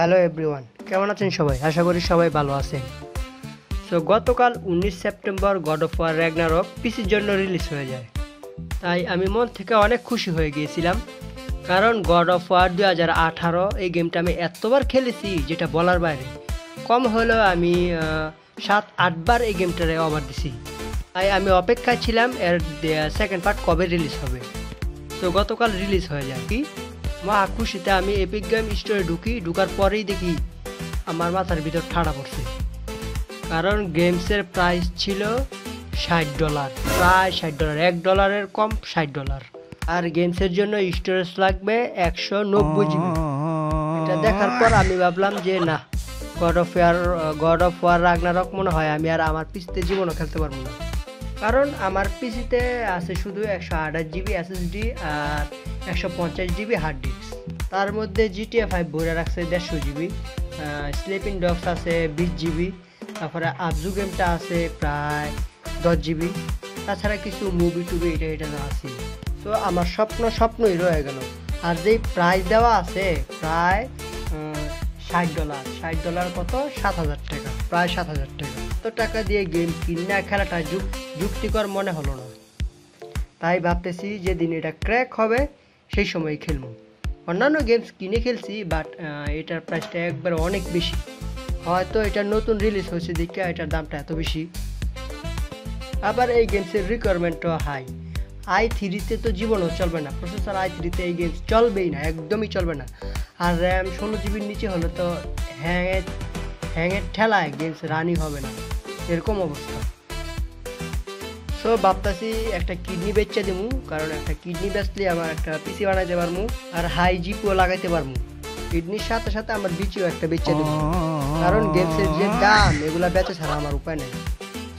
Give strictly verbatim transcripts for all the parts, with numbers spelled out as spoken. Hello everyone, কেমন আছেন সবাই? আশা করি সবাই ভালো আছেন। সো গতকাল উনিশ September God of War Ragnarok পিসির জন্য রিলিজ হয়ে যায়, তাই আমি মন থেকে অনেক খুশি হয়ে গিয়েছিলাম। কারণ গড অফ ওয়ার দুই হাজার আঠারো এই গেমটা আমি এতবার খেলেছি যেটা বলার বাইরে। কম হলেও আমি সাত আটবার এই গেমটারে ওভার দিছি, তাই আমি অপেক্ষায় ছিলাম এর সেকেন্ড পার্ট কবে রিলিজ হবে। সো গতকাল রিলিজ হয়ে যায়, কি মা খুশিতে আমি এপিক গেম স্টোরে ঢুকি। ঢুকার পরেই দেখি আমার মাথার ভিতর ঠাড়া পড়ছে, কারণ গেমসের প্রাইস ছিল ষাট ডলার, প্রায় ষাট ডলার, এক ডলারের কম ষাট ডলার। আর গেমসের জন্য স্টোরেজ লাগবে একশো নব্বই জিবি। এটা দেখার পর আমি ভাবলাম যে না, God of War God of War Ragnarok মনে হয় আমি আর আমার পিসিতে জীবনও খেলতে পারবো না। কারণ আমার পিসিতে আছে শুধু একশো আঠাশ জিবি এসএসডি আর একশো পঞ্চাশ জিবি হার্ড ডিস্ক। তার মধ্যে জিটিএ ফাইভ ভরে রাখছে দেড়শো জিবি, স্লিপিং ডগস আছে বিশ জিবি, তারপরে আবজু গেমটা আছে প্রায় দশ জিবি, তাছাড়া কিছু মুভি টুবি এটা এটা আছে। তো আমার স্বপ্ন স্বপ্নই রয়ে গেল। আর যেই প্রাইস দেওয়া আছে প্রায় ষাট ডলার, ষাট ডলার কত সাত হাজার টাকা, প্রায় সাত হাজার টাকা। তো টাকা দিয়ে গেম কিনা খেলাটা যুক্তিকর মনে হলো না, তাই ভাবতেছি যেদিন এটা ক্র্যাক হবে সেই সময় খেলবো। অন্যান্য গেমস কিনে খেলছি, বাট এটার প্রাইসটা একবার অনেক বেশি। হয়তো এটা নতুন রিলিজ হয়েছে দেখে এটার দামটা এত বেশি। আবার এই গেমসের রিকোয়ারমেন্টও হাই। আই থ্রিতে তো জীবনও চলবে না, প্রসেসর আই থ্রিতে এই গেমস চলবেই না, একদমই চলবে না। আর র্যাম ষোলো জিবির নিচে হলে তো হ্যাঙের হ্যাঙের ঠেলায় গেমস রানই হবে না, এরকম অবস্থা। তো ভাবতেছি একটা কিডনি বেচে দেবো, কারণ একটা কিডনি বেচলে আমার একটা পিসি বানাইতে পারবো আর হাই জিপিও লাগাইতে পারবো। কিডনির সাথে সাথে আমার বিচিও একটা বেচে দেবো, কারণ গেমসের যে দাম এগুলা বেচে ছাড়া আমার উপায় নেই।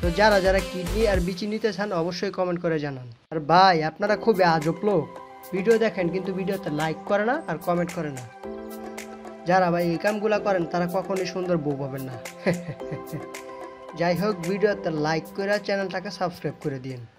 তো যারা যারা কিডনি আর বিচি নিতে চান অবশ্যই কমেন্ট করে জানান। আর ভাই, আপনারা খুবই আজব লোক, ভিডিও দেখেন কিন্তু ভিডিওতে লাইক করে না আর কমেন্ট করে না। যারা ভাই এই কামগুলা করেন তারা কখনোই সুন্দর বউ পাবেন না। যাই হোক, ভিডিওতে লাইক করে চ্যানেলটাকে সাবস্ক্রাইব করে দিন।